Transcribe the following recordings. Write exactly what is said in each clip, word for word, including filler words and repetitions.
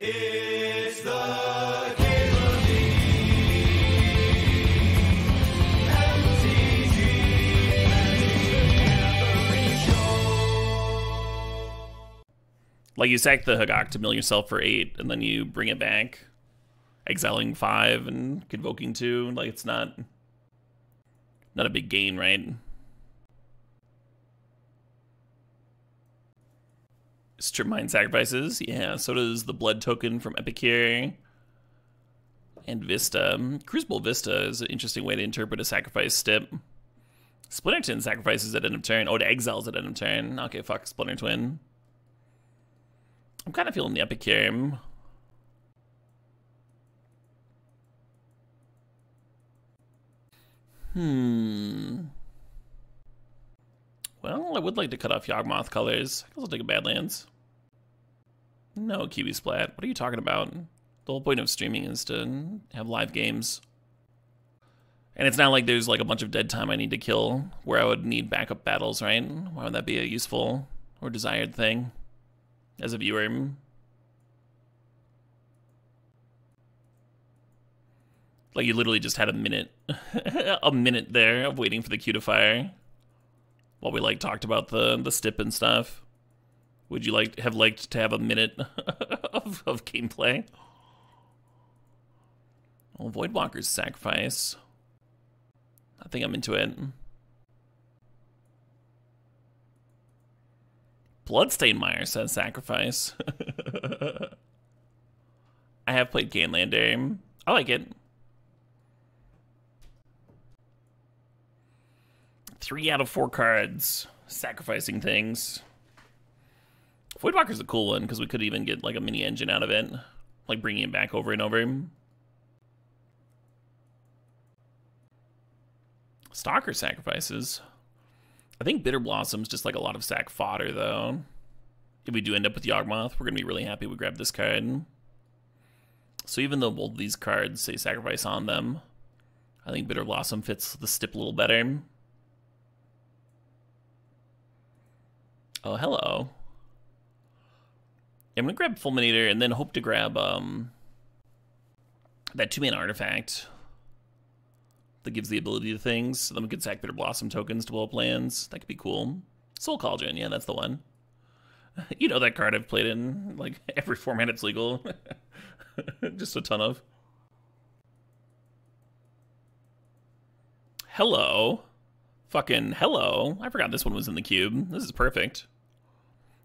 It's the game of the Like you sack the Hagak to mill yourself for eight, and then you bring it back, exiling five and convoking two. Like it's not, not a big gain, right? Strip Mine Sacrifices, yeah, so does the Blood Token from Epicure. And Vista. Crucible Vista is an interesting way to interpret a sacrifice step. Splinter Twin sacrifices at end of turn. Oh, it exiles at end of turn. Okay, fuck Splinter Twin. I'm kind of feeling the Epicure. Hmm. Well, I would like to cut off Yawgmoth colors. I guess I'll take a Badlands. No, Kiwi Splat. What are you talking about? The whole point of streaming is to have live games. And it's not like there's like a bunch of dead time I need to kill where I would need backup battles, right? Why would that be a useful or desired thing as a viewer? Like you literally just had a minute, a minute there of waiting for the queue to fire. While we like talked about the the stip and stuff, would you like have liked to have a minute of, of gameplay? Well, Voidwalker's Sacrifice. I think I'm into it. Bloodstained Mire says sacrifice. I have played Ganlander. I like it. Three out of four cards, sacrificing things. Voidwalker's a cool one, because we could even get like a mini engine out of it. Like bringing it back over and over. Stalker sacrifices. I think Bitter Blossom's just like a lot of sack fodder, though. If we do end up with Yawgmoth, we're going to be really happy we grabbed this card. So even though both these cards say sacrifice on them, I think Bitter Blossom fits the stip a little better. Oh, hello. I'm going to grab Fulminator and then hope to grab um, that two-man artifact that gives the ability to things. So then we could sack Bitter Blossom tokens to blow up lands. That could be cool. Soul Cauldron, yeah, that's the one. You know that card I've played in like every format it's legal. Just a ton of. Hello. Fucking hello. I forgot this one was in the cube. This is perfect.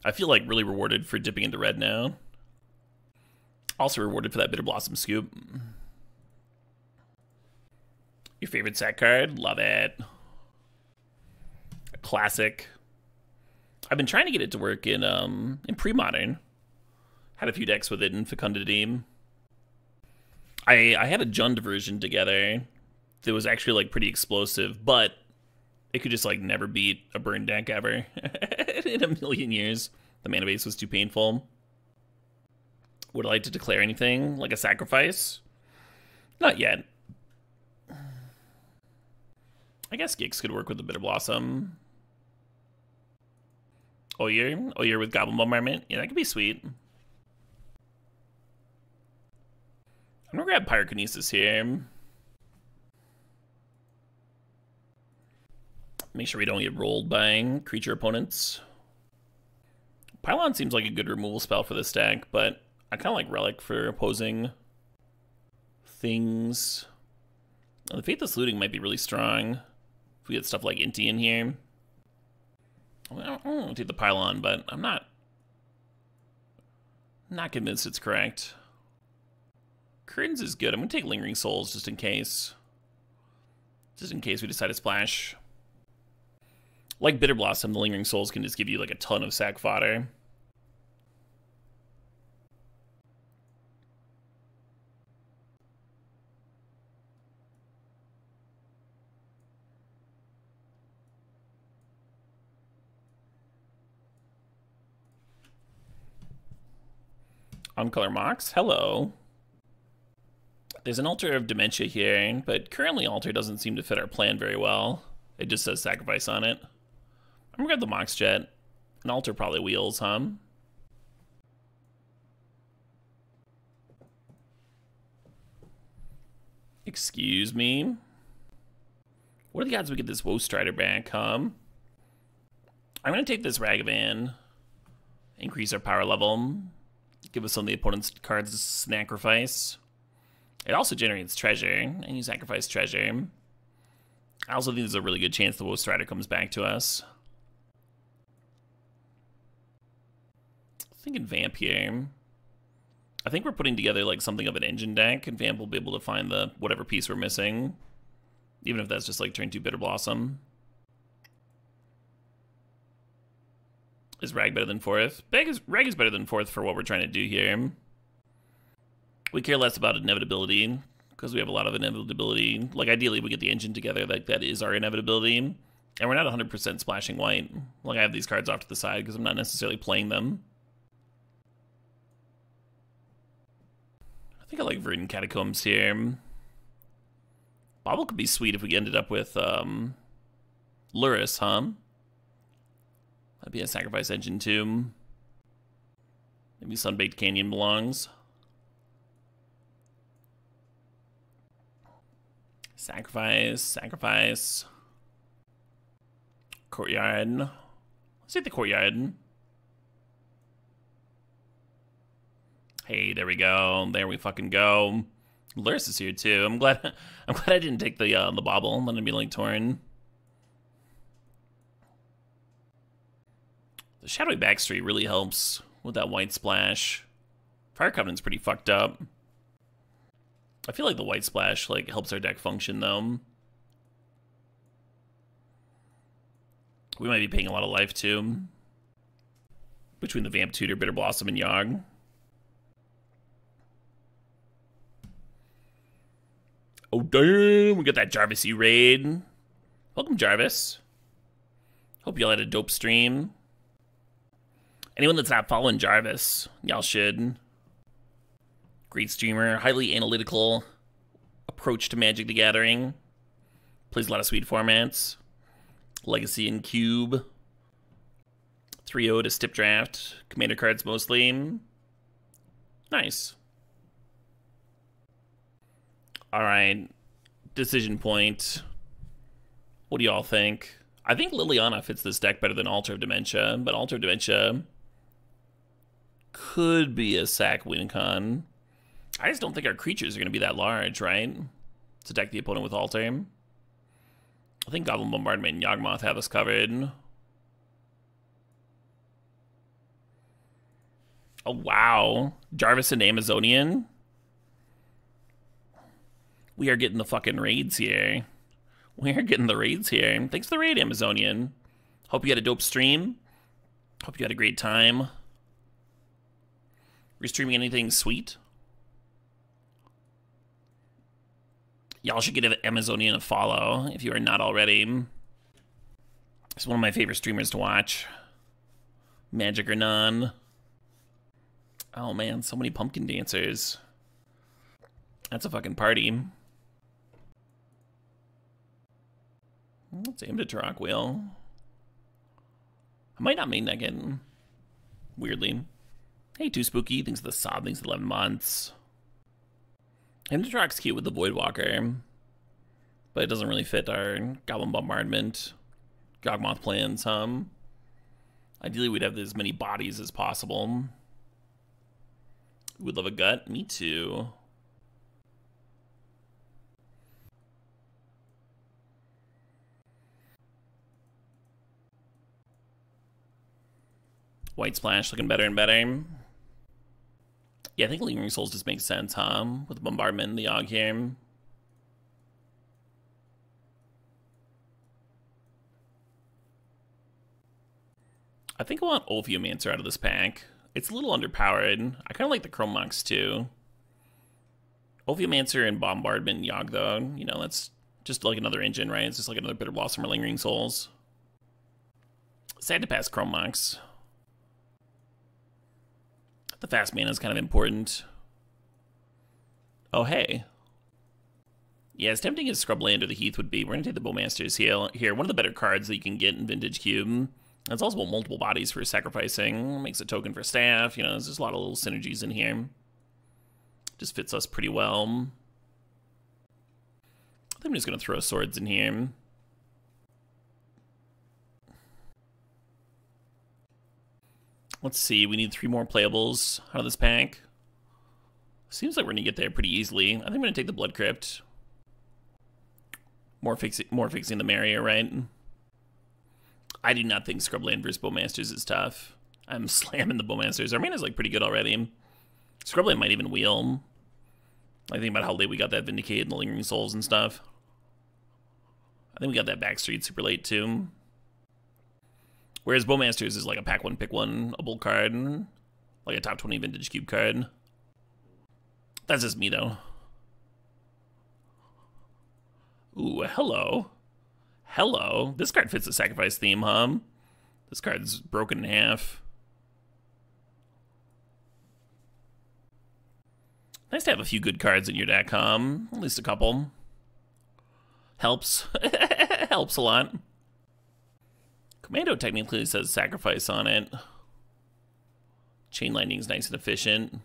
I feel like really rewarded for dipping into red now. Also rewarded for that Bitter Blossom scoop. Your favorite sack card? Love it. A classic. I've been trying to get it to work in um in pre-modern. Had a few decks with it in Fecundity. I I had a Jund version together that was actually like pretty explosive, but it could just, like, never beat a burn deck ever in a million years. The mana base was too painful. Would I like to declare anything? Like a sacrifice? Not yet. I guess Gix could work with a Bitter Blossom. Oyir? Oyir with Goblin Bombardment? Yeah, that could be sweet. I'm gonna grab Pyrokinesis here. Make sure we don't get rolled by creature opponents. Pylon seems like a good removal spell for this deck, but I kind of like Relic for opposing things. And the Faithless Looting might be really strong if we get stuff like Inti in here. I don't want to take the Pylon, but I'm not, not convinced it's correct. Curtains is good. I'm going to take Lingering Souls just in case. Just in case we decide to splash. Like Bitter Blossom, the Lingering Souls can just give you like a ton of sack fodder. Uncolor Mox, hello. There's an Altar of Dementia here, but currently Altar doesn't seem to fit our plan very well. It just says sacrifice on it. I'm gonna grab the Mox Jet. An Altar probably wheels, huh? Excuse me. What are the odds we get this Woe Strider back, huh? I'm going to take this Ragavan. Increase our power level. Give us some of the opponent's cards to sacrifice. It also generates treasure, and you sacrifice treasure. I also think there's a really good chance the Woe Strider comes back to us. I'm thinking Vamp here. I think we're putting together like something of an engine deck, and Vamp will be able to find the whatever piece we're missing. Even if that's just like turn two Bitter Blossom. Is Rag better than fourth? Rag is better than fourth for what we're trying to do here. We care less about inevitability, because we have a lot of inevitability. Like, ideally, we get the engine together. Like, that is our inevitability. And we're not one hundred percent splashing white. Like, I have these cards off to the side, because I'm not necessarily playing them. I think I like Verdant Catacombs here. Bobble could be sweet if we ended up with um, Lurrus, huh? That'd be a sacrifice engine, too. Maybe Sunbaked Canyon belongs. Sacrifice, sacrifice. Courtyard. Let's hit the courtyard. Hey, there we go. There we fucking go. Lurrus is here too. I'm glad. I'm glad I didn't take the uh, the bobble. I'm gonna be like torn. The shadowy backstreet really helps with that white splash. Fire Covenant's pretty fucked up. I feel like the white splash like helps our deck function though. We might be paying a lot of life too. Between the Vamp Tutor, Bitter Blossom, and Yawg. Oh damn, we got that Jarvis E raid. Welcome Jarvis. Hope y'all had a dope stream. Anyone that's not following Jarvis, y'all should. Great streamer, highly analytical approach to Magic the Gathering. Plays a lot of sweet formats. Legacy and Cube. three oh to Stip Draft. Commander cards mostly. Nice. Alright. Decision point. What do y'all think? I think Liliana fits this deck better than Altar of Dementia, but Altar of Dementia could be a sack win con. I just don't think our creatures are going to be that large, right? To deck the opponent with Altar. I think Goblin Bombardment and Yawgmoth have us covered. Oh, wow. Jarvis and Amazonian? We are getting the fucking raids here. We are getting the raids here. Thanks for the raid, Amazonian. Hope you had a dope stream. Hope you had a great time. Were you streaming anything sweet? Y'all should give Amazonian a follow if you are not already. He's one of my favorite streamers to watch. Magic or none. Oh man, so many pumpkin dancers. That's a fucking party. Let's aim to Turok Wheel. I might not main deck it. Weirdly. Hey, Too Spooky. Thanks for the sob. Thanks for the eleven months. Hymn to Tourach's cute with the Voidwalker, but it doesn't really fit our Goblin Bombardment. Yawgmoth plans, um. Ideally, we'd have as many bodies as possible. Would love a gut. Me too. White Splash looking better and better. Yeah, I think Lingering Souls just makes sense, huh? With the Bombardment and the Yawg here. I think I want Ophiomancer out of this pack. It's a little underpowered. I kind of like the Chromox too. Ophiomancer and Bombardment and Yawg, though, you know, that's just like another engine, right? It's just like another Bitter Blossom or Lingering Souls. Sad to pass Chromox. The fast mana is kind of important. Oh, hey. Yeah, as tempting as Scrubland or the Heath would be, we're going to take the Bowmasters here. One of the better cards that you can get in Vintage Cube. It's also multiple bodies for sacrificing. Makes a token for staff. You know, there's just a lot of little synergies in here. Just fits us pretty well. I'm just going to throw swords in here. Let's see, we need three more playables out of this pack. Seems like we're going to get there pretty easily. I think I'm going to take the Blood Crypt. More, fixi more fixing the merrier, right? I do not think Scrubland versus Bowmasters is tough. I'm slamming the Bowmasters. Our mana is like pretty good already. Scrubland might even wheel. I think about how late we got that Vindicate and the Lingering Souls and stuff. I think we got that Backstreet super late too. Whereas Bowmasters is like a pack one, pick one, a bolt card, like a top twenty vintage cube card. That's just me though. Ooh, hello. Hello. This card fits the sacrifice theme, huh? This card's broken in half. Nice to have a few good cards in your deck, huh? At least a couple. Helps. Helps a lot. Commando technically says sacrifice on it. Chain Lightning's nice and efficient.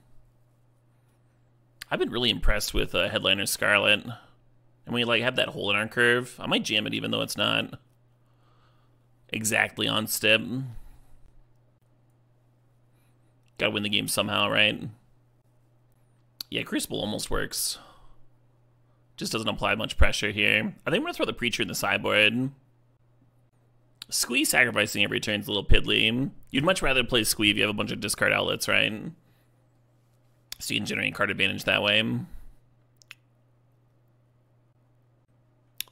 I've been really impressed with uh, Headliner Scarlet. And we like have that hole in our curve. I might jam it even though it's not exactly on step. Gotta win the game somehow, right? Yeah, Crucible almost works. Just doesn't apply much pressure here. I think I'm going to throw the Preacher in the sideboard. Squee sacrificing every turn is a little piddly. You'd much rather play Squee if you have a bunch of discard outlets, right? So you can generate card advantage that way.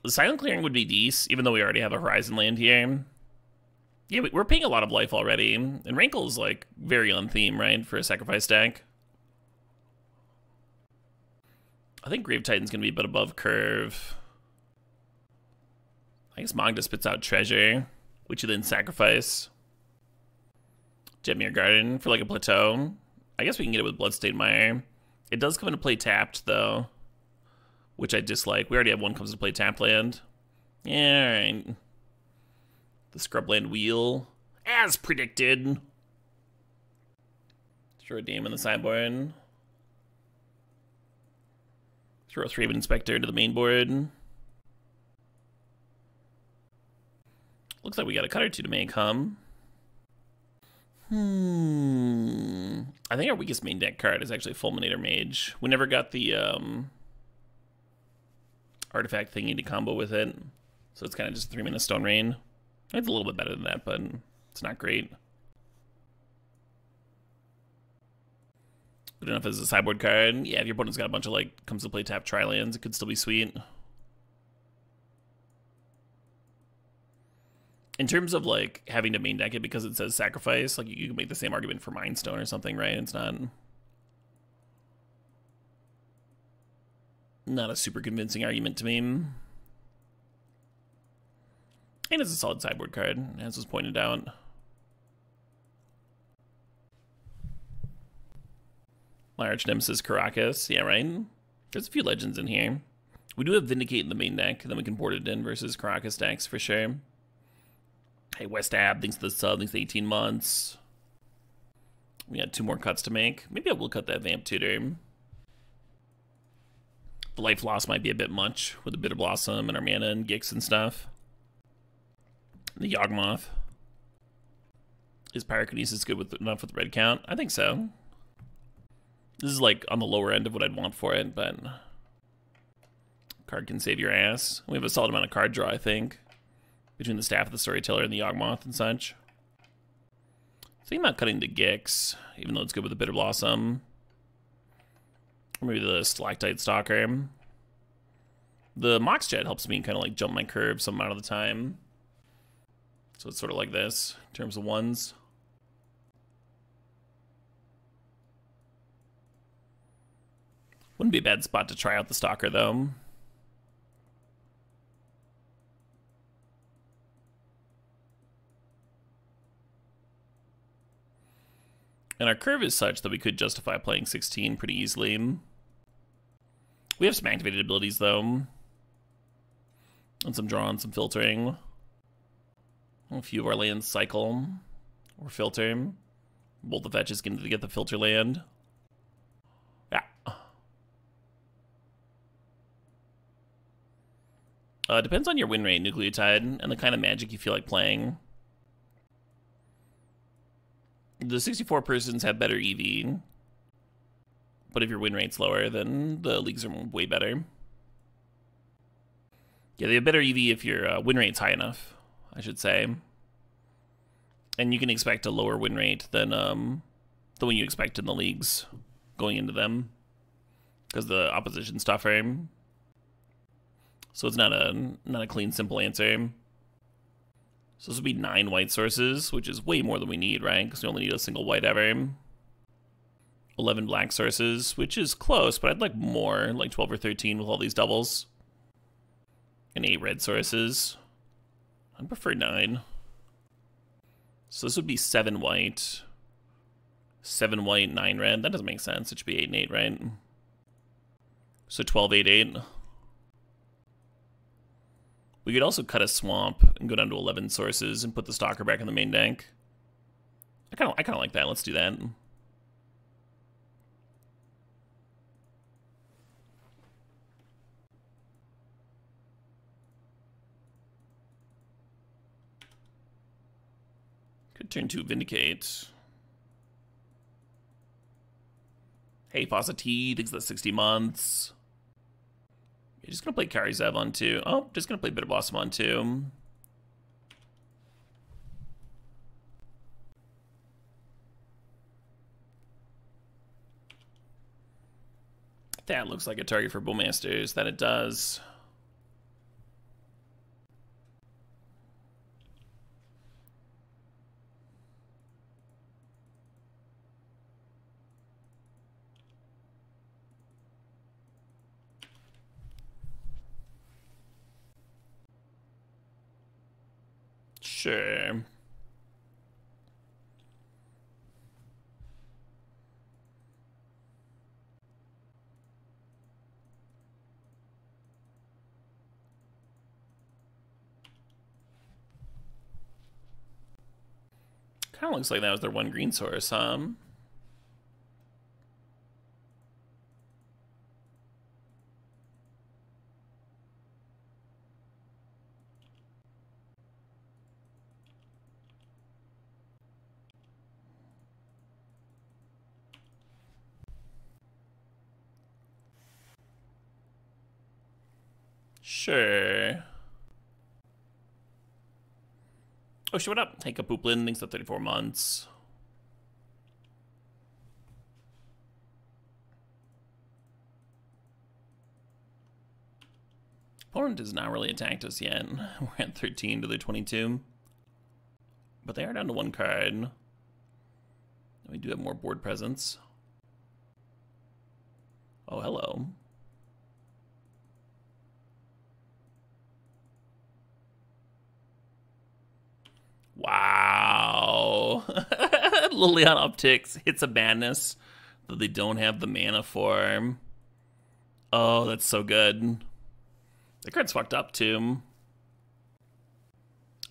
The Silent Clearing would be decent, even though we already have a Horizon Land here. Yeah, we're paying a lot of life already. And Rankle's, like, very on theme, right, for a sacrifice deck. I think Grave Titan's going to be a bit above curve. I guess Magda spits out Treasure, which you then sacrifice. Jetmere Garden for like a plateau. I guess we can get it with Bloodstained Mire. It does come into play tapped, though, which I dislike. We already have one comes into play tapped land. Yeah, alright. The Scrubland Wheel, as predicted. Throw a Dame in the sideboard. Throw a Thraben Inspector to the main board. Looks like we got a cut or two to make, huh? Hmm. I think our weakest main deck card is actually Fulminator Mage. We never got the um, artifact thingy to combo with it. So it's kind of just three minute Stone Rain. It's a little bit better than that, but it's not great. Good enough as a sideboard card. Yeah, if your opponent's got a bunch of, like, comes to play tap tri-lands, it could still be sweet. In terms of, like, having to main deck it because it says sacrifice, like, you can make the same argument for Mindstone or something, right? It's not... Not a super convincing argument to me. And it's a solid sideboard card, as was pointed out. My arch nemesis Karakas, yeah, right? There's a few legends in here. We do have Vindicate in the main deck, then we can board it in versus Karakas decks for sure. Hey, West Ab, thanks for the sub, thanks for eighteen months. We got two more cuts to make. Maybe I will cut that Vamp Tutor. The life loss might be a bit much with the Bitter Blossom and our mana and Gix and stuff. The Yawgmoth. Is Pyrokinesis good with, enough with the red count? I think so. This is like on the lower end of what I'd want for it, but card can save your ass. We have a solid amount of card draw, I think, between the Staff of the Storyteller and the Yawgmoth and such. Thinking about cutting the Gix, even though it's good with the Bitter Blossom. Or maybe the Stalactite Stalker. The Mox Jet helps me kind of like jump my curve some amount of the time. So it's sort of like this in terms of ones. Wouldn't be a bad spot to try out the Stalker, though. And our curve is such that we could justify playing sixteen pretty easily. We have some activated abilities, though. And some draw and some filtering. A few of our lands cycle or filter. Both the fetches get to get the filter land. Uh, depends on your win rate, Nucleotide, and the kind of magic you feel like playing. The sixty-four persons have better E V, but if your win rate's lower, then the leagues are way better. Yeah, they have better E V if your uh, win rate's high enough, I should say. And you can expect a lower win rate than um, the one you expect in the leagues going into them, because the opposition's tougher. So it's not a not a clean, simple answer. So this would be nine white sources, which is way more than we need, right? Because we only need a single white ever. eleven black sources, which is close, but I'd like more, like twelve or thirteen with all these doubles. And eight red sources. I'd prefer nine. So this would be seven white. Seven white, nine red. That doesn't make sense. It should be eight and eight, right? So twelve, eight, eight. We could also cut a swamp and go down to eleven sources and put the Stalker back in the main deck. I kind of I kind of like that. Let's do that. Could turn to Vindicate. Hey, Fawcetee, takes the sixty months. You're just going to play Kari Zev on two. Oh, just going to play Bitter Blossom on two. That looks like a target for Bowmasters. That it does. Sure. Kind of looks like that was their one green source, huh? Sure. Oh, she went up. Hey, Kapooplin, thanks for thirty-four months. Opponent has not really attacked us yet. We're at thirteen to their twenty-two. But they are down to one card. And we do have more board presence. Oh, hello. Wow. Liliana upticks, hits a madness that they don't have the mana for. Oh, that's so good. The card's fucked up, too.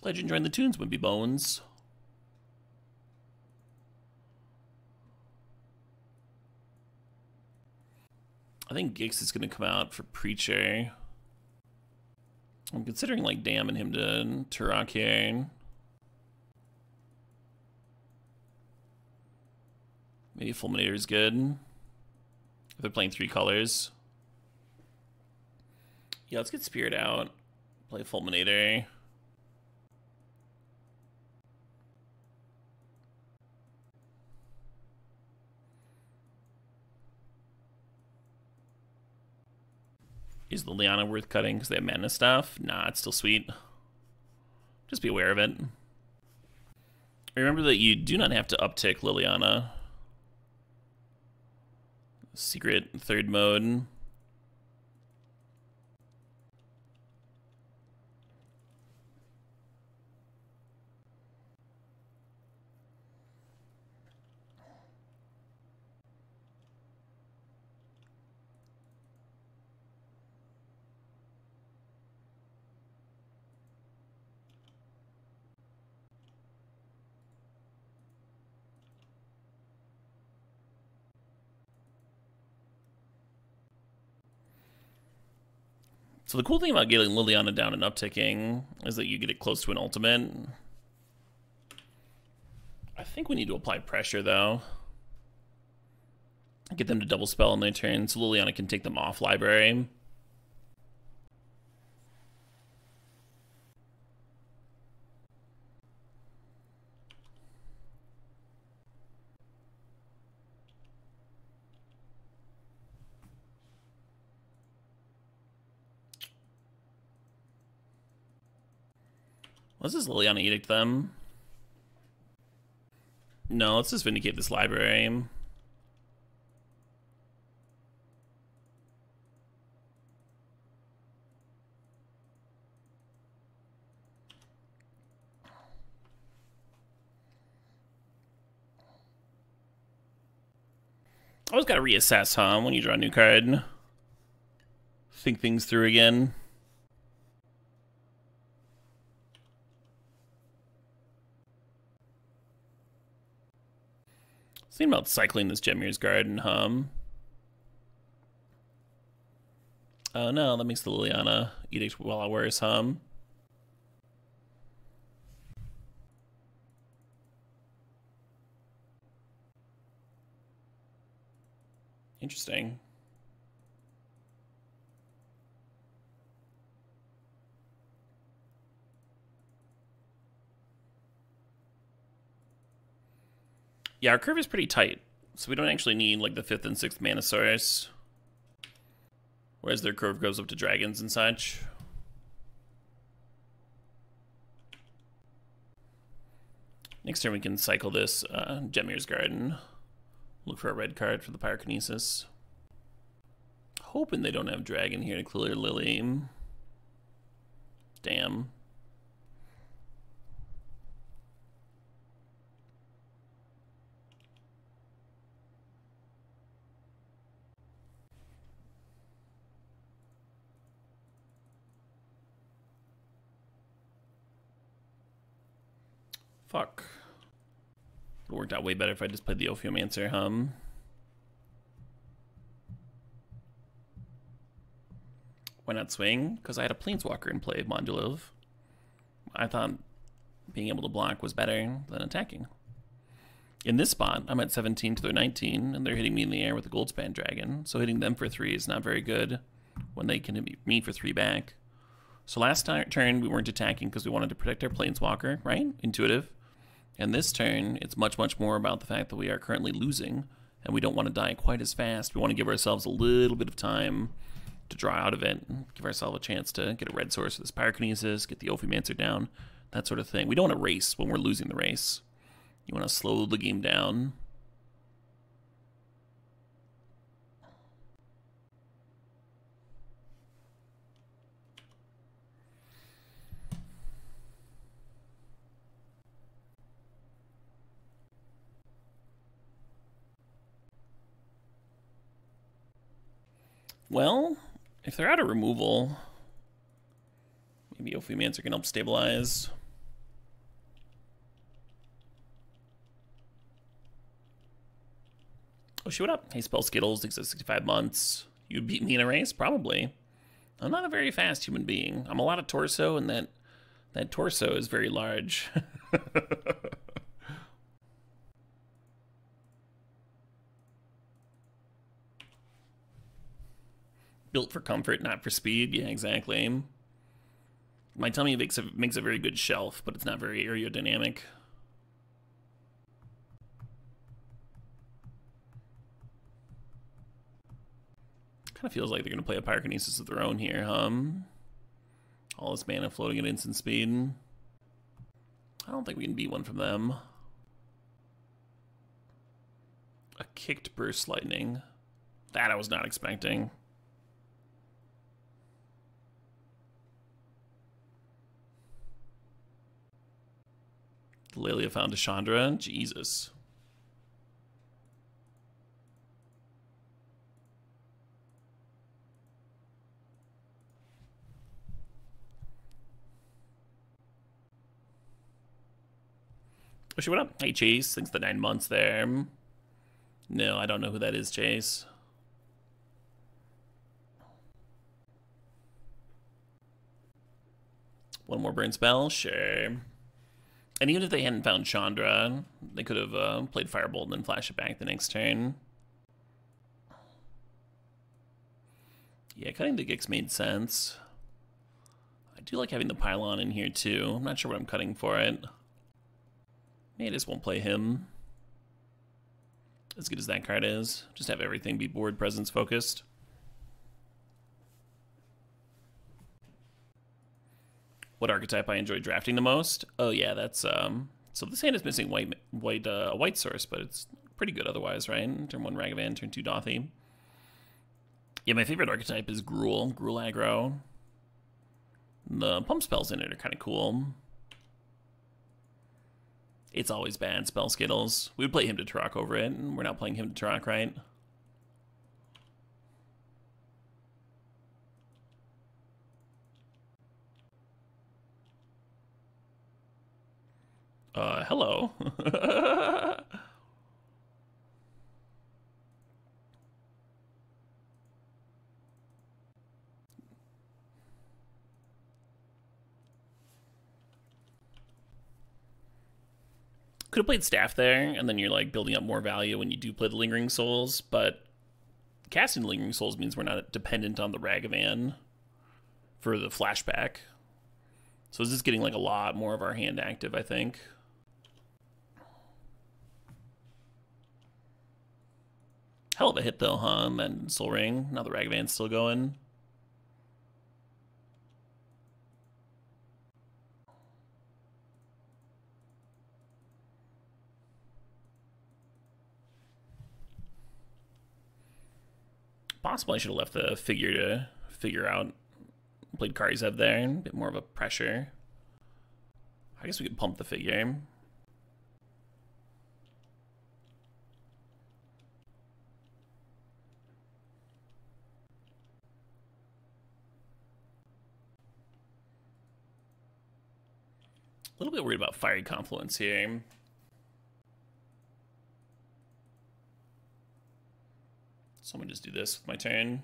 Glad you enjoyed the tunes, Wimpy Bones. I think Gix is going to come out for Preacher. I'm considering, like, damning him to Tourach here. Maybe Fulminator is good. If they're playing three colors. Yeah, let's get Spirit out. Play Fulminator. Is Liliana worth cutting because they have mana stuff? Nah, it's still sweet. Just be aware of it. Remember that you do not have to uptick Liliana. Secret third mode. So the cool thing about getting Liliana down and upticking is that you get it close to an ultimate. I think we need to apply pressure, though. Get them to double spell on their turn so Liliana can take them off library. Let's just Liliana Edict them. No, let's just Vindicate this library. Always gotta reassess, huh, when you draw a new card. Think things through again. Thinking about cycling this Gemmir's Guard and Hum. Oh no, that makes the Liliana Edict while worse, Hum. Interesting. Yeah, our curve is pretty tight, so we don't actually need like the fifth and sixth mana source. Whereas their curve goes up to dragons and such. Next turn we can cycle this uh, Gemmir's Garden. Look for a red card for the Pyrokinesis. Hoping they don't have dragon here to clear Lily. Damn. Fuck. It worked out way better if I just played the Ophiomancer, hum. Why not swing? Because I had a Planeswalker in play, Mondulov. I thought being able to block was better than attacking. In this spot, I'm at seventeen to their nineteen, and they're hitting me in the air with a Goldspan Dragon, so hitting them for three is not very good when they can hit me for three back. So last turn, we weren't attacking because we wanted to protect our Planeswalker, right? Intuitive. And this turn, it's much, much more about the fact that we are currently losing, and we don't want to die quite as fast. We want to give ourselves a little bit of time to draw out of it, give ourselves a chance to get a red source with this Pyrokinesis, get the Ophiomancer down, that sort of thing. We don't want to race when we're losing the race. You want to slow the game down. Well, if they're out of removal, maybe Ophiomancer can help stabilize. Oh, shoot up. Hey, Spell Skittles, exists sixty-five months. You'd beat me in a race? Probably. I'm not a very fast human being. I'm a lot of torso, and that, that torso is very large. Built for comfort, not for speed. Yeah, exactly. My tummy makes a, makes a very good shelf, but it's not very aerodynamic. Kind of feels like they're going to play a Pyrokinesis of their own here, hum. All this mana floating at instant speed. I don't think we can beat one from them. A kicked Burst Lightning. That I was not expecting. Lelia found a Chandra. Jesus. Oh, she went up. Hey, Chase. Thanks for the nine months there. No, I don't know who that is, Chase. One more burn spell, sure. And even if they hadn't found Chandra, they could have uh, played Firebolt and then flash it back the next turn. Yeah, cutting the Gix made sense. I do like having the Pylon in here too. I'm not sure what I'm cutting for it. Maybe I just won't play him. As good as that card is, just have everything be board presence focused. What archetype I enjoy drafting the most? Oh yeah, that's um. So this hand is missing white, white, a uh, white source, but it's pretty good otherwise, right? Turn one Ragavan, turn two Dothi. Yeah, my favorite archetype is Gruul, Gruul aggro. The pump spells in it are kind of cool. It's always bad spell skittles. We would play Hymn to Tourach over it, and we're not playing Hymn to Tourach, right? Uh, hello. Could have played Staff there, and then you're like building up more value when you do play the Lingering Souls, but casting the Lingering Souls means we're not dependent on the Ragavan for the flashback. So this is getting like a lot more of our hand active, I think. Hell of a hit though, huh? And Soul Ring. Now the Ragavan's still going. Possibly I should have left the figure to figure out. Played Kari Zev there, a bit more of a pressure. I guess we could pump the figure. A little bit worried about Fiery Confluence here. So I'm gonna just do this with my turn.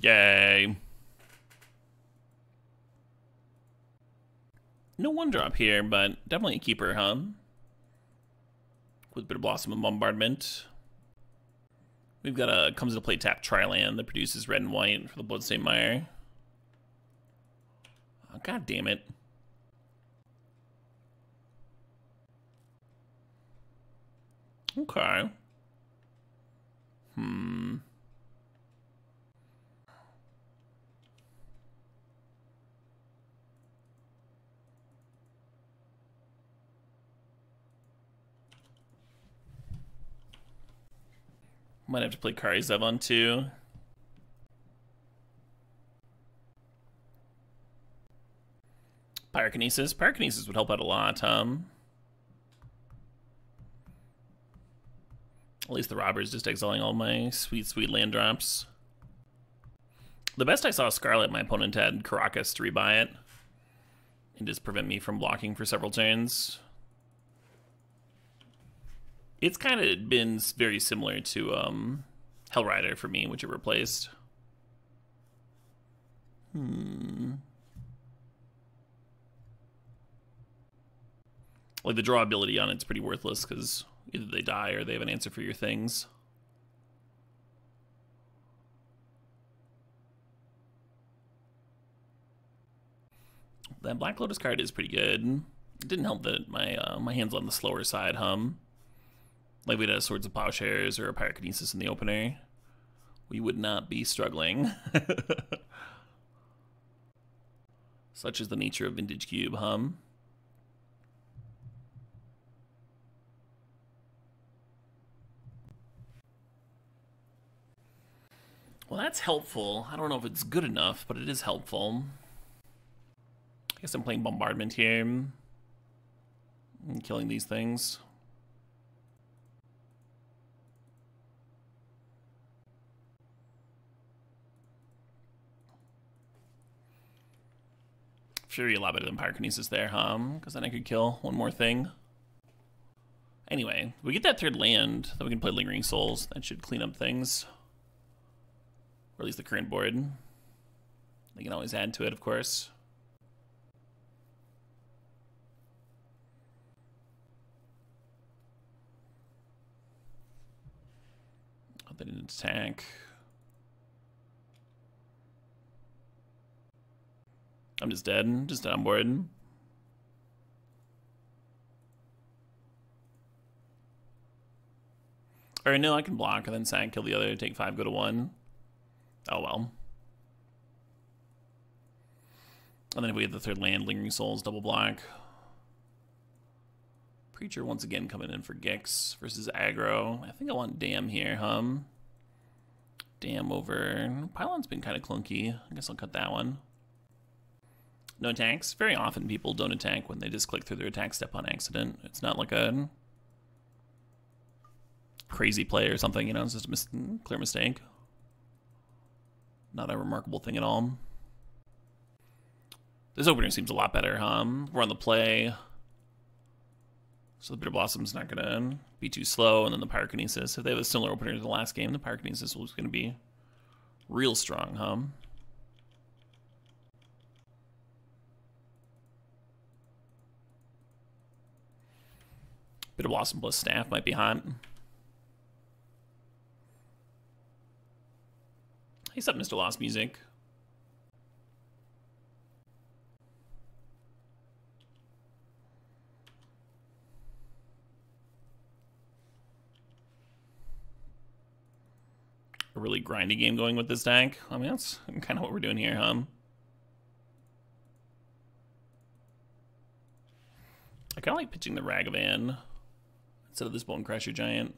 Yay. No one drop here, but definitely a keeper, huh? With Bitter Blossom and Bombardment. We've got a comes into play tap Triland that produces red and white for the Bloodstained Mire. Oh, God damn it. Okay. Hmm. Might have to play Kari Zev on two. Pyrokinesis. Pyrokinesis would help out a lot, um. At least the robber's just exiling all my sweet, sweet land drops. The best I saw Scarlet, my opponent had Karakas to rebuy it. And just prevent me from blocking for several turns. It's kind of been very similar to um, Hellrider for me, which it replaced. Hmm. Like the draw ability on it's pretty worthless because either they die or they have an answer for your things. That Black Lotus card is pretty good. It didn't help that my uh, my hand's on the slower side, hum. Like we had a Swords to Plowshares or a Pyrokinesis in the opener, we would not be struggling. Such is the nature of Vintage Cube, hum. Well, that's helpful. I don't know if it's good enough, but it is helpful. I guess I'm playing Bombardment here. I'm killing these things. Fury a lot better than Pyrokinesis there, huh? Because then I could kill one more thing. Anyway, we get that third land, then we can play Lingering Souls. That should clean up things. Or at least the current board. They can always add to it, of course. Oh, they didn't attack. I'm just dead. Just on board. Or no, I can block and then sack, kill the other, take five, go to one. Oh well. And then if we get the third land, Lingering Souls, double block. Preacher once again coming in for Gix versus aggro. I think I want Dam here, huh? Dam over... Pylon's been kind of clunky. I guess I'll cut that one. No attacks. Very often people don't attack when they just click through their attack step on accident. It's not like a crazy play or something, you know, it's just a mis- clear mistake. Not a remarkable thing at all. This opener seems a lot better, huh? We're on the play. So the Bitter Blossom's not gonna be too slow, and then the Pyrokinesis. If they have a similar opener to the last game, the Pyrokinesis was gonna be real strong, huh? Bitter Blossom plus Staff might be hot. He's up, Mister Lost Music. A really grindy game going with this deck. I mean, that's kind of what we're doing here, huh? I kind of like pitching the Ragavan instead of this Bone Crusher Giant.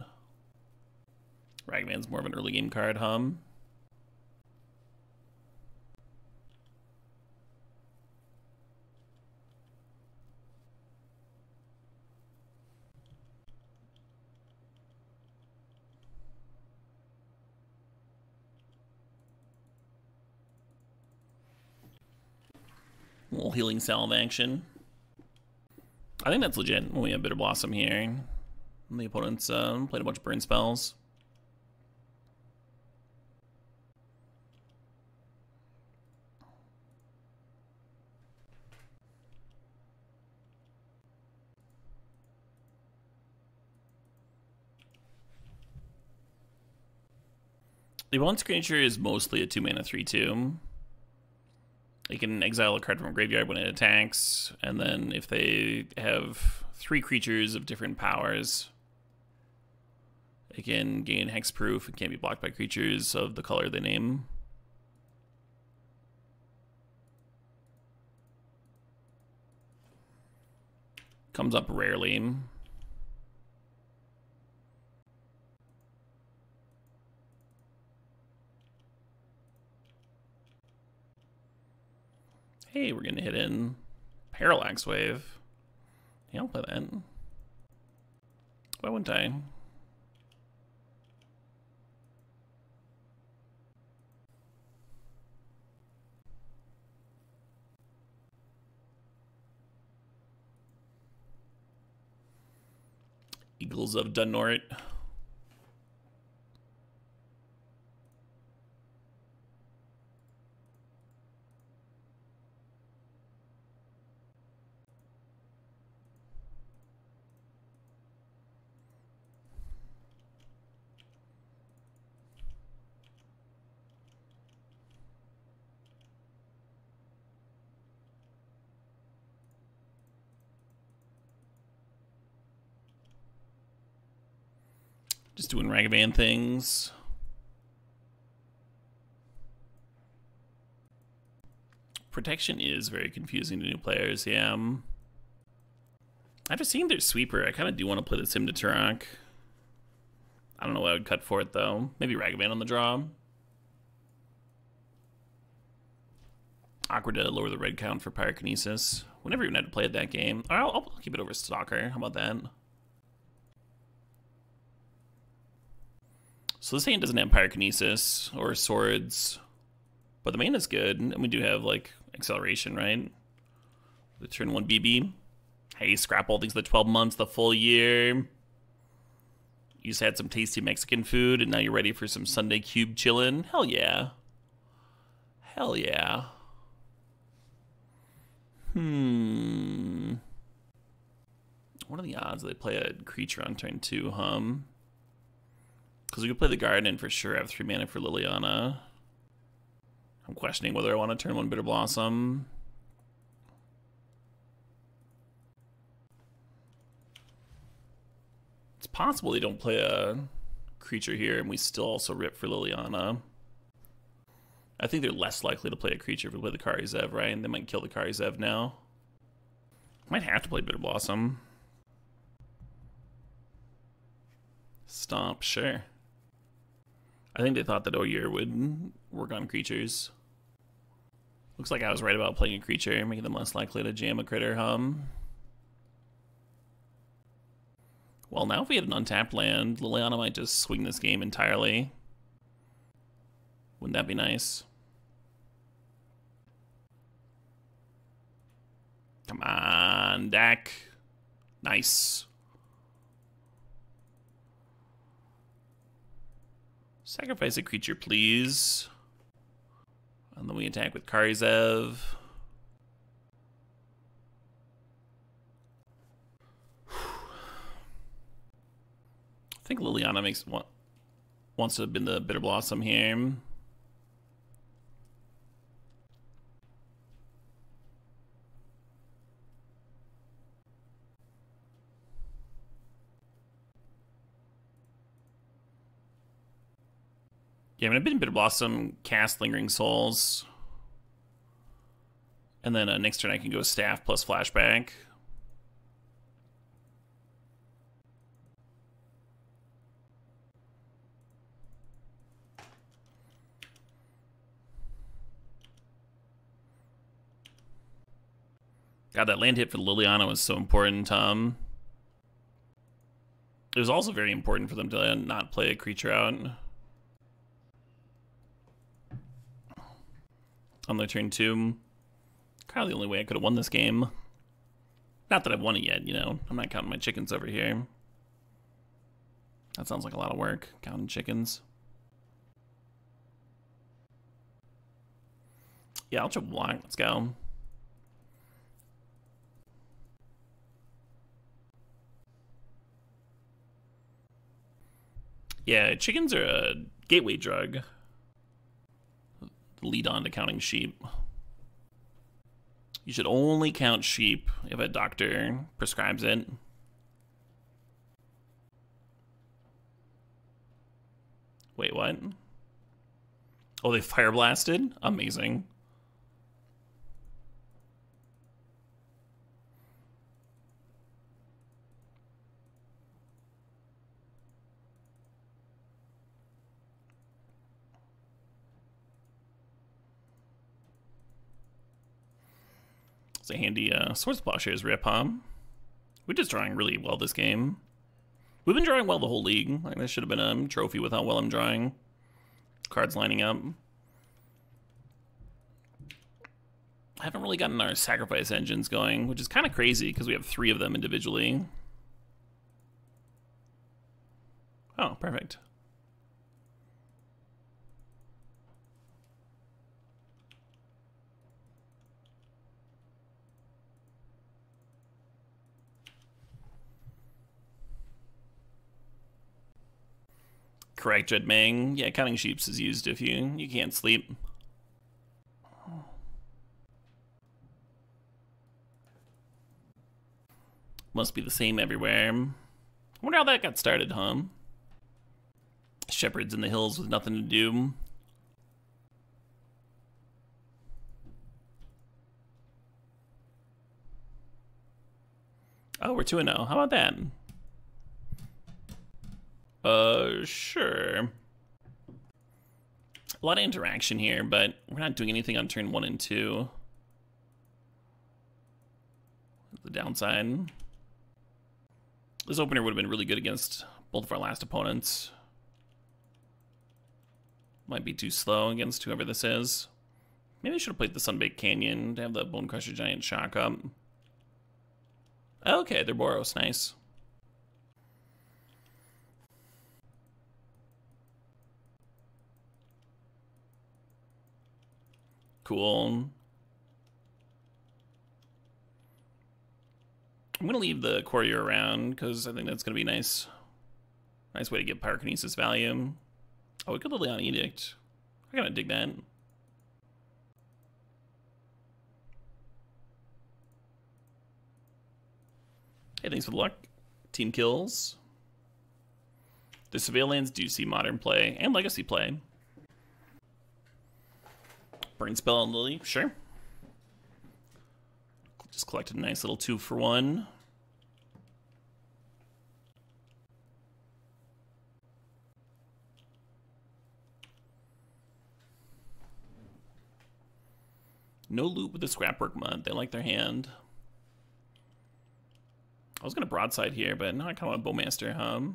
Ragavan's more of an early game card, huh? Little healing salve action. I think that's legit when we have Bitter Blossom here. And the opponents uh, played a bunch of burn spells. The opponent's creature is mostly a two mana three two. They can exile a card from a graveyard when it attacks, and then if they have three creatures of different powers, it can gain hexproof and can't be blocked by creatures of the color they name. Comes up rarely. Hey, we're gonna hit in Parallax Wave. Yeah, I'll play that. Why wouldn't I? Eagles of Dunnort. Just doing Ragavan things. Protection is very confusing to new players, yeah. After seeing their sweeper, I kind of do want to play this Hymn to Tourach. I don't know what I would cut for it, though. Maybe Ragavan on the draw. Awkward to lower the red count for Pyrokinesis. We never even had to play it that game. I'll, I'll keep it over Stalker. How about that? So this hand doesn't have Pyrokinesis or Swords, but the main is good, and we do have, like, Acceleration, right? The turn one B B. Hey, scrap all things the twelve months, the full year. You just had some tasty Mexican food, and now you're ready for some Sunday cube chillin'. Hell yeah. Hell yeah. Hmm. What are the odds that they play a creature on turn two, hum? Because we could play the Garden for sure. I have three mana for Liliana. I'm questioning whether I want to turn one Bitter Blossom. It's possible they don't play a creature here and we still also rip for Liliana. I think they're less likely to play a creature if we play the Kari Zev, right? And they might kill the Kari Zev now. Might have to play Bitter Blossom. Stomp, sure. I think they thought that Oyer would work on creatures. Looks like I was right about playing a creature, making them less likely to jam a critter, hum. Well, now if we had an untapped land, Liliana might just swing this game entirely. Wouldn't that be nice? Come on, deck. Nice. Sacrifice a creature, please. And then we attack with Kari Zev. I think Liliana makes want, wants to have been the Bitter Blossom here. Yeah, I mean, I've been Bitter Blossom, cast Lingering Souls. And then uh, next turn I can go Staff plus Flashback. God, that land hit for Liliana was so important. Um, it was also very important for them to not play a creature out. On their turn two, kind of the only way I could have won this game. Not that I've won it yet, you know. I'm not counting my chickens over here. That sounds like a lot of work, counting chickens. Yeah, I'll triple block. Let's go. Yeah, chickens are a gateway drug. Lead on to counting sheep. You should only count sheep if a doctor prescribes it. Wait, what? Oh, they fire blasted? Amazing. A handy uh, Swords to Plowshares rip, huh? We're just drawing really well this game. We've been drawing well the whole league. Like, this should have been a trophy with how well I'm drawing. Cards lining up. I haven't really gotten our sacrifice engines going, which is kind of crazy because we have three of them individually. Oh, perfect. Correct, Jed Meng. Yeah, counting sheeps is used if you you can't sleep. Must be the same everywhere. I wonder how that got started, huh? Shepherds in the hills with nothing to do. Oh, we're two and oh. How about that? Uh, sure. A lot of interaction here, but we're not doing anything on turn one and two. The downside. This opener would have been really good against both of our last opponents. Might be too slow against whoever this is. Maybe I should have played the Sunbaked Canyon to have the Bone Crusher Giant shock up. Okay, they're Boros. Nice. Cool. I'm going to leave the Courier around because I think that's going to be nice. Nice way to get Pyrokinesis value. Oh, we could Liliana Edict. I gotta dig that. Hey, thanks for the luck. Team kills. The Surveillance do see modern play and legacy play. Burn Spell and Lily, sure. Just collected a nice little two for one. No loot with the Scrapwork Mud. They like their hand. I was going to broadside here, but now I kind of want to Bowmaster, huh?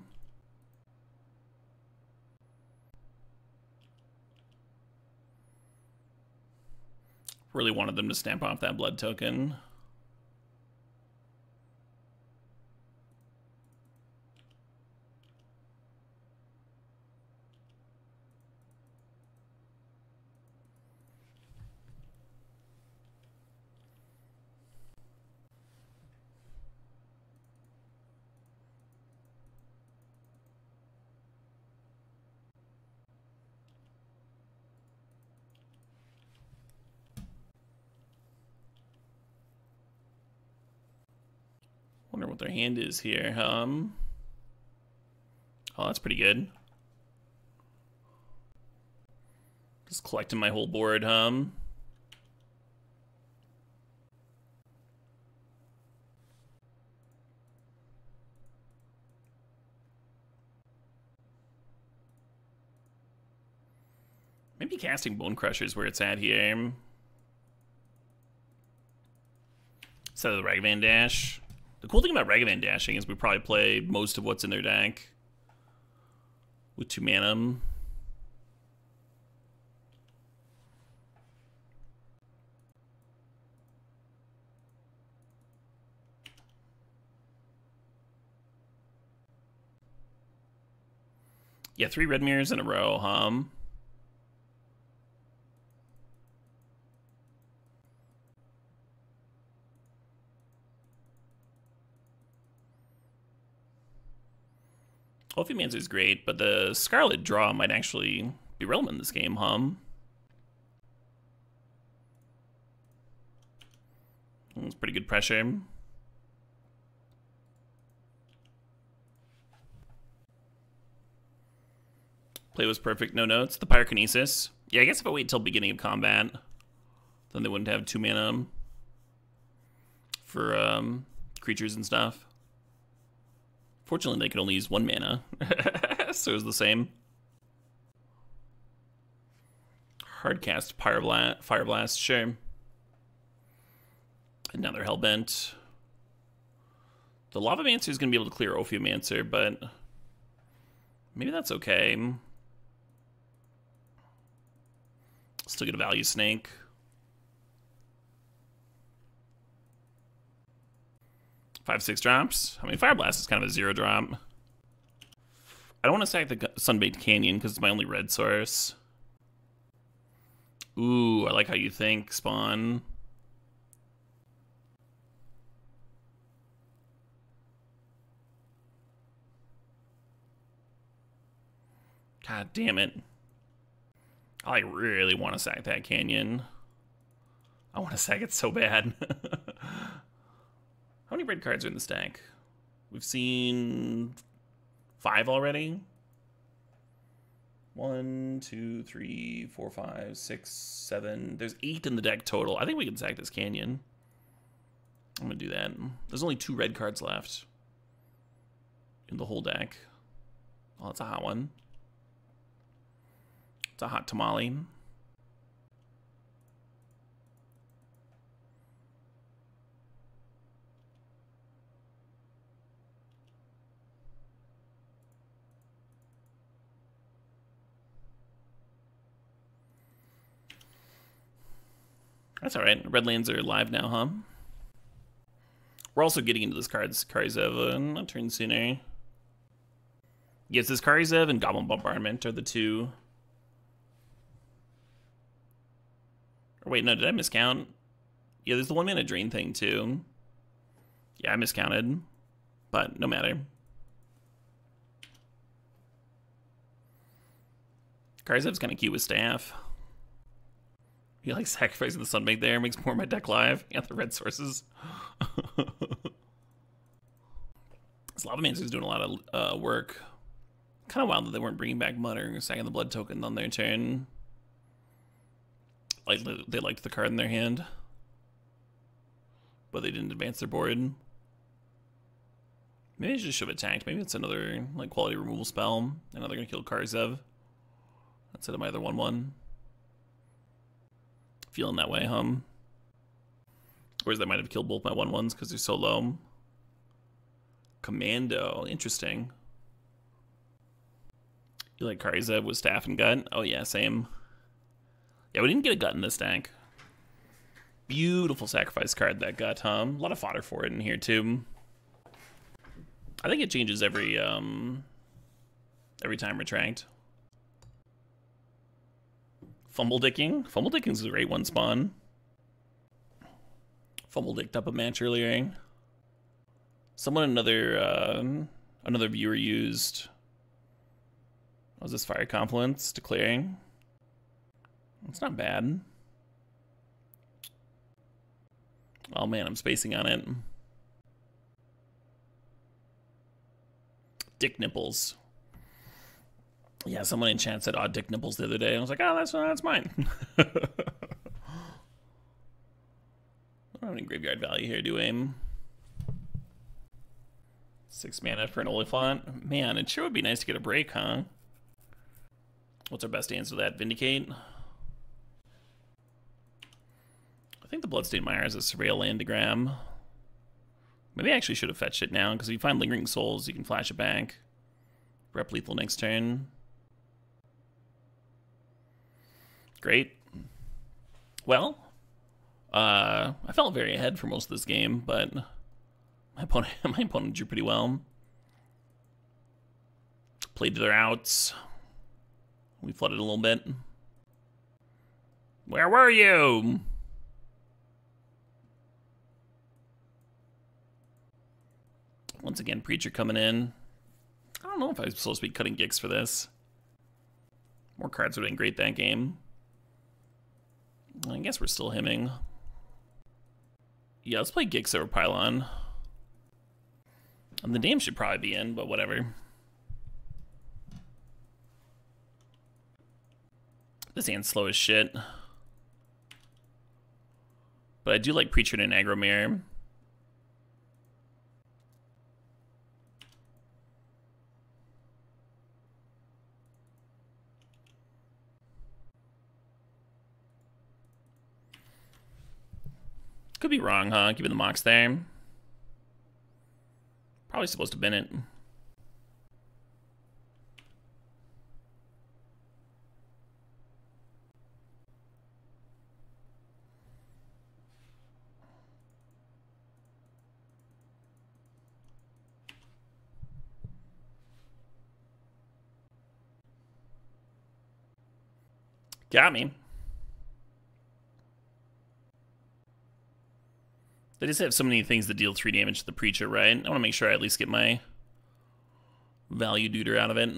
Really wanted them to snap off that blood token. Wonder what their hand is here. Um, oh, that's pretty good. Just collecting my whole board. Um, maybe casting Bone Crusher is where it's at here. Instead of the Ragavan Dash. The cool thing about Ragavan dashing is we probably play most of what's in their deck with two mana. Yeah, three red mirrors in a row, huh? Ophiomancer is great, but the Scarlet draw might actually be relevant in this game, huh? That's pretty good pressure. Play was perfect, no notes. The Pyrokinesis. Yeah, I guess if I wait till beginning of combat, then they wouldn't have two mana for um, creatures and stuff. Fortunately, they could only use one mana, so it was the same. Hardcast Pyroblast, Fire Blast, sure. And now they're Hellbent. The Lavamancer is going to be able to clear Ophiomancer, but maybe that's okay. Still get a value snake. Five, six drops. I mean, Fire Blast is kind of a zero drop. I don't want to sack the Sunbaked Canyon because it's my only red source. Ooh, I like how you think, Spawn. God damn it. I like, really want to sack that canyon. I want to sack it so bad. How many red cards are in the stack? We've seen five already. One, two, three, four, five, six, seven. There's eight in the deck total. I think we can sack this canyon. I'm gonna do that. There's only two red cards left in the whole deck. Oh, that's a hot one. It's a hot tamale. That's all right. Red lands are live now, huh? We're also getting into this card's Kari Zev and I'll turn sooner. Yes, this Kari Zev and Goblin Bombardment are the two. Or wait, no, did I miscount? Yeah, there's the one mana drain thing too. Yeah, I miscounted, but no matter. Kari Zev's kind of cute with staff. He likes sacrificing the Sunbaked there, makes more of my deck live. Yeah, the red sources. This Lavamancer's doing a lot of uh, work. Kind of wild that they weren't bringing back Mutter, stacking the blood token on their turn. Like they liked the card in their hand, but they didn't advance their board. Maybe I just should have attacked. Maybe it's another like quality removal spell. I know they're gonna kill Kari Zev instead of my other one one. Feeling that way, hum. Whereas that might have killed both my one ones because they're so low. Commando, interesting. You like Kari Zev with staff and gut? Oh yeah, same. Yeah, we didn't get a gut in this deck. Beautiful sacrifice card, that gut. Um, a lot of fodder for it in here too. I think it changes every um, every time retract. Fumble dicking. Fumble dicking's a great one spawn. Fumble dicked up a match earlier. Someone another uh, another viewer used. What was this? Fire Confluence declaring. It's not bad. Oh man, I'm spacing on it. Dick nipples. Yeah, someone in chat said, "Oh, dick nipples" the other day. I was like, "Oh, that's that's mine." I don't have any graveyard value here, do aim. Six mana for an Olifant. Man, it sure would be nice to get a break, huh? What's our best answer to that? Vindicate. I think the Bloodstained Mire is a surreal landogram. Maybe I actually should have fetched it now, because if you find Lingering Souls, you can flash it back. Rep lethal next turn. Great. Well, uh, I felt very ahead for most of this game, but my opponent, my opponent drew pretty well. Played to their outs. We flooded a little bit. Where were you? Once again, Preacher coming in. I don't know if I was supposed to be cutting Gix for this. More cards would have been great that game. I guess we're still hemming. Yeah, let's play Gix over Pylon. And the name should probably be in, but whatever. This hand's slow as shit. But I do like Preacher in an aggro mirror. Could be wrong, huh? Keeping the Mox there. Probably supposed to bin it. Got me. They just have so many things that deal three damage to the Preacher, right? I want to make sure I at least get my value duder out of it.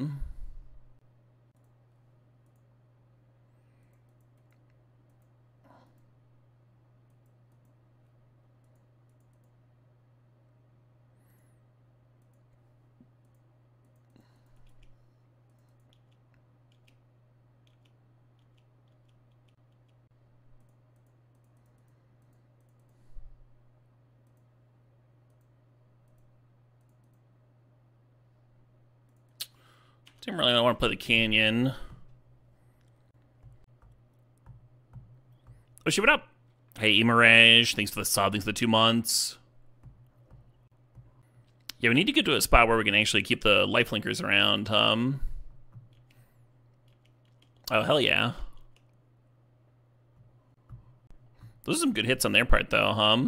Didn't really want to play the canyon. Oh, she went up. Hey, Emirage. Thanks for the sub. Thanks for the two months. Yeah, we need to get to a spot where we can actually keep the lifelinkers around. Um. Oh, hell yeah. Those are some good hits on their part, though, huh?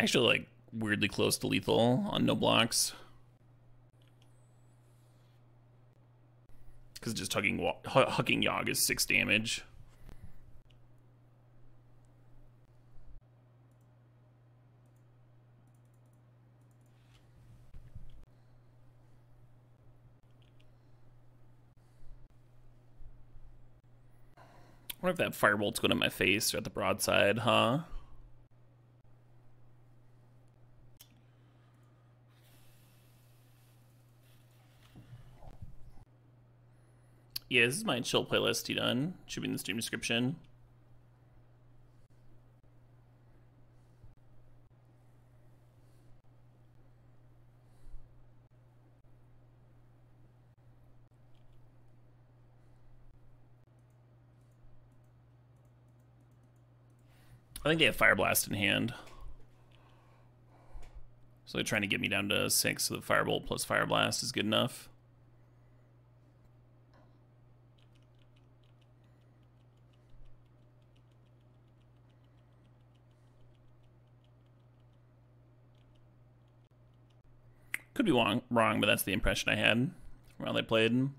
Actually, like, weirdly close to lethal on no blocks. Because just hugging, hugging Yawg is six damage. I wonder if that firebolt's going to my face or at the broadside, huh? Yeah, this is my chill playlist he done. Should be in the stream description. I think they have Fire Blast in hand. So they're trying to get me down to six, so the Firebolt plus Fire Blast is good enough. Could be wrong, wrong, but that's the impression I had from how they played.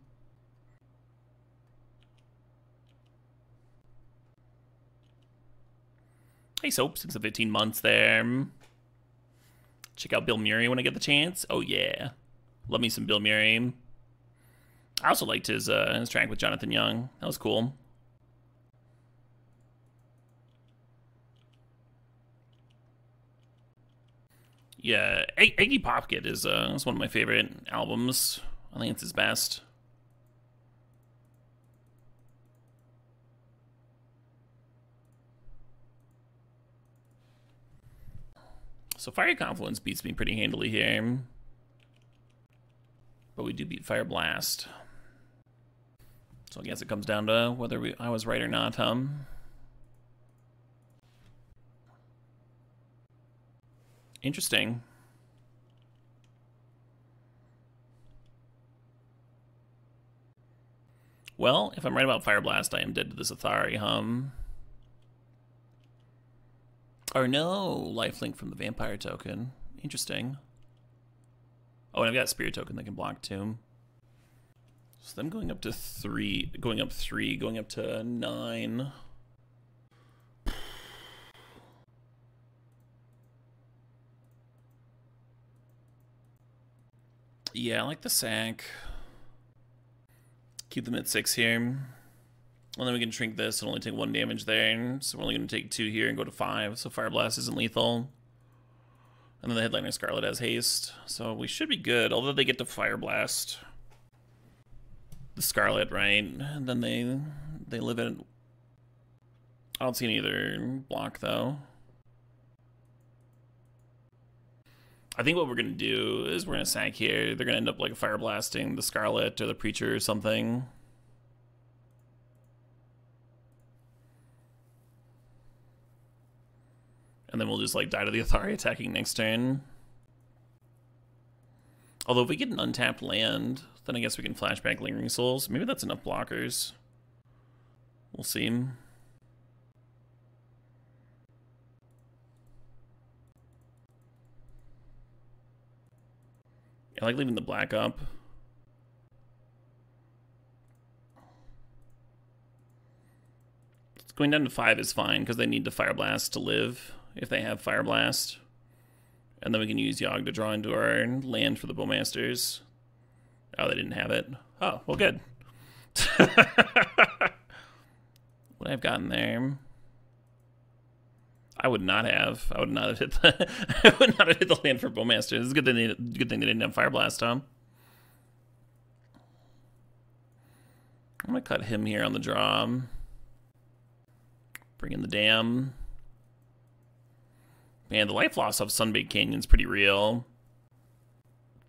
Hey, Soap, six to fifteen months there. Check out Bill Murray when I get the chance. Oh, yeah. Love me some Bill Murray. I also liked his, uh, his track with Jonathan Young. That was cool. Yeah, Egg Eggy Popkit is uh, it's one of my favorite albums. I think it's his best. So Fire Confluence beats me pretty handily here. But we do beat Fire Blast. So I guess it comes down to whether we, I was right or not, huh? Interesting. Well, if I'm right about Fire Blast, I am dead to this Athari, huh? Or no, lifelink from the vampire token. Interesting. Oh, and I've got a spirit token that can block too. So them going up to three, going up three, going up to nine. Yeah, I like the sack. Keep them at six here. And then we can shrink this and only take one damage there. So we're only going to take two here and go to five. So Fire Blast isn't lethal. And then the Headliner Scarlet has haste. So we should be good. Although they get to Fire Blast the Scarlet, right? And then they they live it. I don't see any other block, though. I think what we're going to do is we're going to sack here. They're going to end up like Fire Blasting the Scarlet or the Preacher or something. And then we'll just, like, die to the Athari attacking next turn. Although if we get an untapped land, then I guess we can flashback Lingering Souls. Maybe that's enough blockers. We'll see. I like leaving the black up. It's going down to five is fine, because they need to Fire Blast to live. If they have Fire Blast. And then we can use Yawg to draw into our land for the Bowmasters. Oh, they didn't have it. Oh, well, good. Would I have gotten there? I would not have. I would not have hit the, I would not have hit the land for Bowmasters. It's a good thing they, good thing they didn't have Fire Blast, huh? I'm going to cut him here on the draw. Bring in the dam. Man, the life loss of Sunbaked Canyon's pretty real.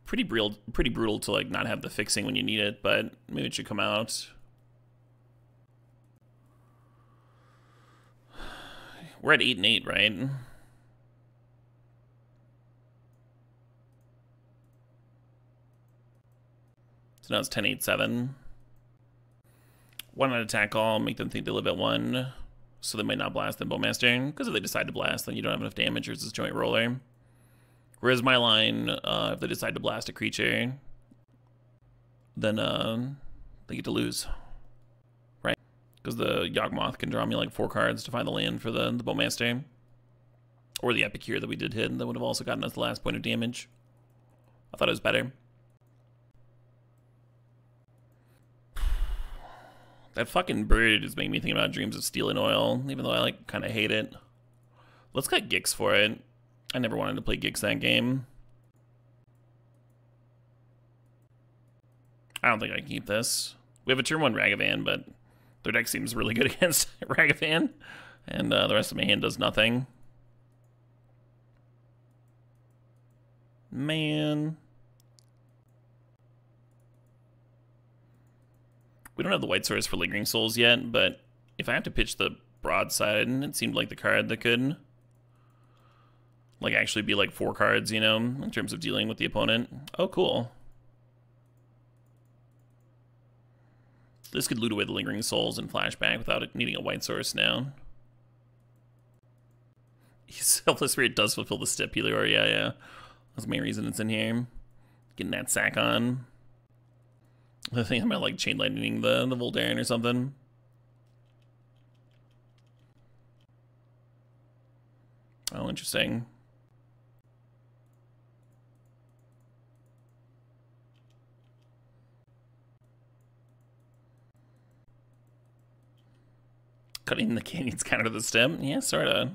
Pretty real, pretty brutal to like not have the fixing when you need it, but maybe it should come out. We're at eight and eight, right? So now it's ten, eight, seven. One out of tackle, make them think they live at one. so they might not blast the Bowmaster, because if they decide to blast, then you don't have enough damage or it's this joint roller. Whereas my line, uh, if they decide to blast a creature, then uh, they get to lose, right? Because the Yawgmoth can draw me like four cards to find the land for the, the Bowmaster. Or the Epicure that we did hit, and that would have also gotten us the last point of damage. I thought it was better. That fucking bird is making me think about Dreams of Steel and Oil, even though I like kind of hate it. Let's get Gix for it. I never wanted to play Gix that game. I don't think I can keep this. We have a turn one Ragavan, but their deck seems really good against Ragavan, and uh, the rest of my hand does nothing. Man. We don't have the white source for Lingering Souls yet, but if I have to pitch the broadside, it seemed like the card that could like actually be like four cards, you know, in terms of dealing with the opponent. Oh, cool. This could loot away the Lingering Souls and flashback without it needing a white source now. Selfless Spirit does fulfill the step healer, yeah, yeah. That's the main reason it's in here. Getting that sack on. I think I might like chain lightning the, the Voldaren or something. Oh, interesting. Cutting the canyon's counter to the stem? Yeah, sorta.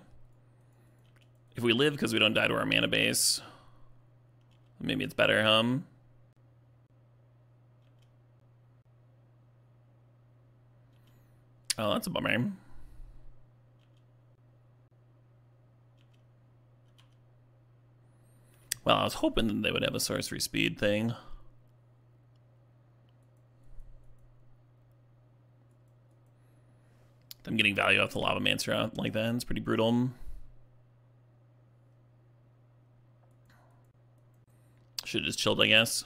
If we live because we don't die to our mana base, maybe it's better, hum. Oh, that's a bummer. Well, I was hoping that they would have a sorcery speed thing. Them getting value off the Lavamancer out like that, it's pretty brutal. Should have just chilled, I guess.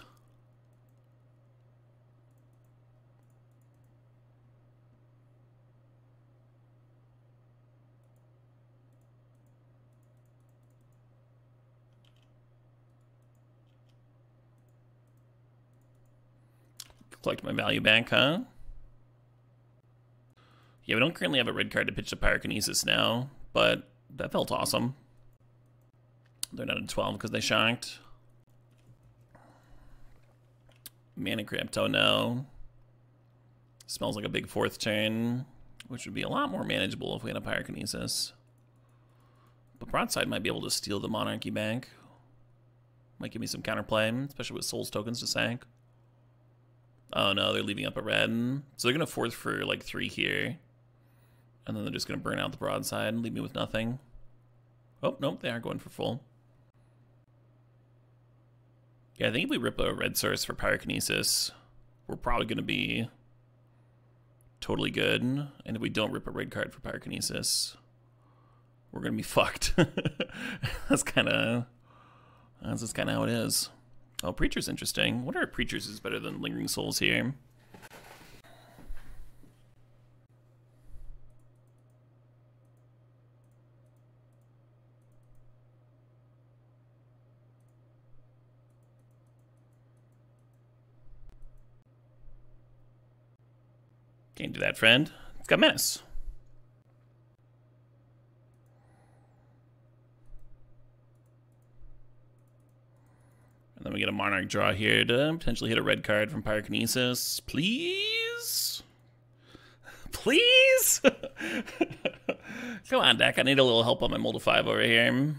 Collect my value back, huh? Yeah, we don't currently have a red card to pitch to Pyrokinesis now, but that felt awesome. They're not at twelve because they shocked. Mana Crypto, no. Smells like a big fourth turn, which would be a lot more manageable if we had a Pyrokinesis. But Broadside might be able to steal the Monarchy back. Might give me some counterplay, especially with Souls tokens to sack. Oh no, they're leaving up a red. So they're going to fourth for like three here. And then they're just going to burn out the broadside and leave me with nothing. Oh, nope, they are going for full. Yeah, I think if we rip a red source for Pyrokinesis, we're probably going to be totally good. And if we don't rip a red card for Pyrokinesis, we're going to be fucked. That's kind of, that's just kind of how it is. Oh, Preacher's interesting. What are Preachers is better than Lingering Souls here? Can't do that, friend. It's got menace. And then we get a Monarch draw here to potentially hit a red card from Pyrokinesis. Please? Please? Come on, deck. I need a little help on my Mold of five over here.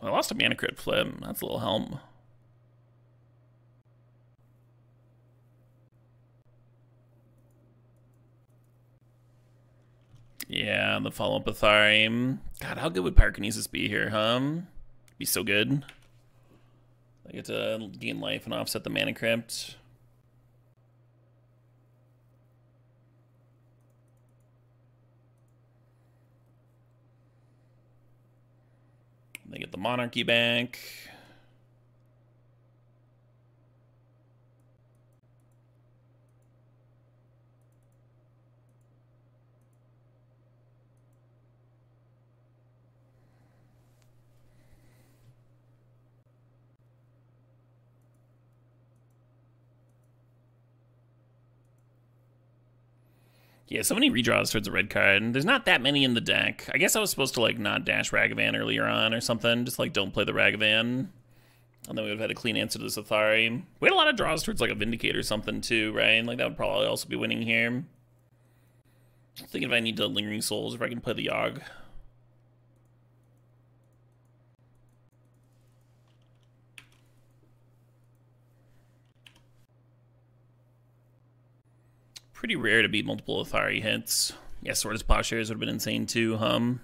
Well, I lost a Mana Crypt flip. That's a little help. Yeah, the follow-up Athari. God, how good would Pyrokinesis be here, huh? Be so good. I get to gain life and offset the Mana Crypt. They get the Monarchy back. Yeah, so many redraws towards a red card. There's not that many in the deck. I guess I was supposed to, like, not dash Ragavan earlier on or something. Just, like, don't play the Ragavan. And then we would have had a clean answer to the Sathari. We had a lot of draws towards, like, a Vindicate or something, too, right? Like, that would probably also be winning here. I'm thinking if I need to Lingering Souls, if I can play the Yawg. Pretty rare to beat multiple Athari hits. Yeah, Swords to Plowshares would have been insane too, hum.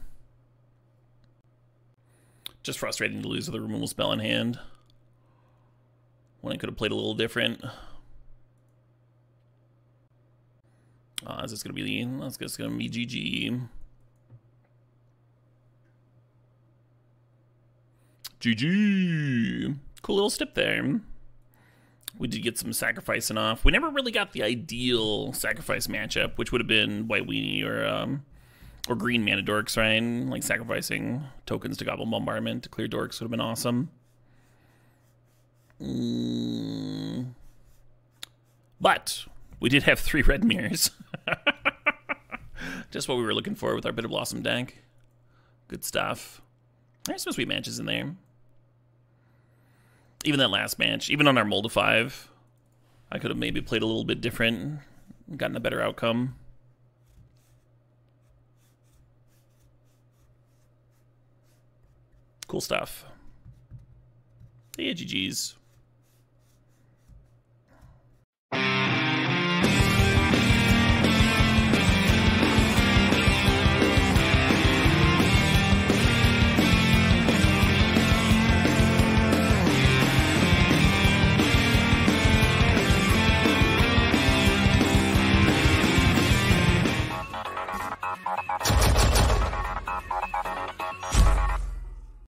Just frustrating to lose with a removal spell in hand. When I could have played a little different. Uh, is this gonna be that's just gonna be G G. G G. Cool little step there. We did get some sacrificing off. We never really got the ideal sacrifice matchup, which would have been White Weenie or um, or Green Mana Dorks, right? Like sacrificing tokens to Goblin Bombardment to clear Dorks would have been awesome. Mm. But we did have three Red Mirrors. Just what we were looking for with our Bitter Blossom deck. Good stuff. There's some sweet matches in there. Even that last match, even on our Mold of five, I could have maybe played a little bit different and gotten a better outcome. Cool stuff. Yeah, G G's.